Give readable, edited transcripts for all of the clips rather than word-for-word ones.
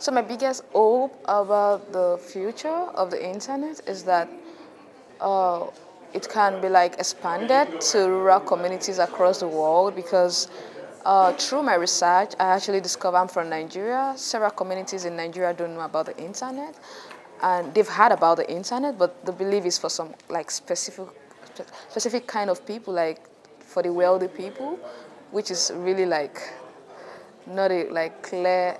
So my biggest hope about the future of the internet is that it can be like expanded to rural communities across the world, because through my research, I actually discovered I'm from Nigeria. Several communities in Nigeria don't know about the internet, and they've heard about the internet, but the belief is for some like specific kind of people, like for the wealthy people, which is really like not a like clear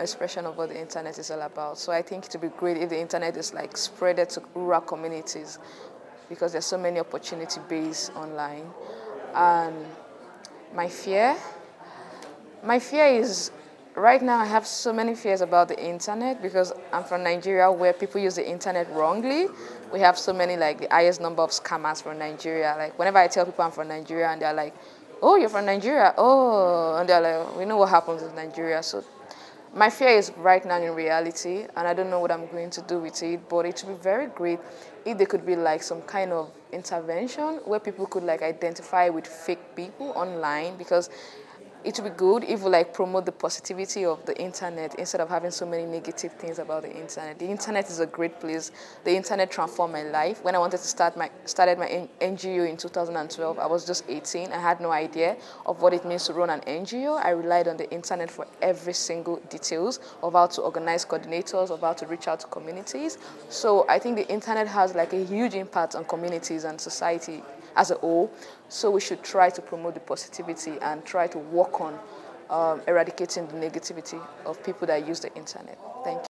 expression of what the internet is all about. So I think it would be great if the internet is like spreaded to rural communities, because there's so many opportunity based online. And my fear is, right now I have so many fears about the internet, because I'm from Nigeria where people use the internet wrongly. We have so many, like the highest number of scammers from Nigeria. Like whenever I tell people I'm from Nigeria and they're like, oh, you're from Nigeria, oh, and they're like, we know what happens in Nigeria. So my fear is right now in reality, and I don't know what I'm going to do with it, but it would be very great if there could be like some kind of intervention where people could like identify with fake people online, because it would be good if we like promote the positivity of the internet instead of having so many negative things about the internet. The internet is a great place. The internet transformed my life. When I wanted to started my NGO in 2012, I was just 18. I had no idea of what it means to run an NGO. I relied on the internet for every single details of how to organize coordinators, of how to reach out to communities. So I think the internet has like a huge impact on communities and society as a whole. So we should try to promote the positivity and try to work on eradicating the negativity of people that use the internet. Thank you.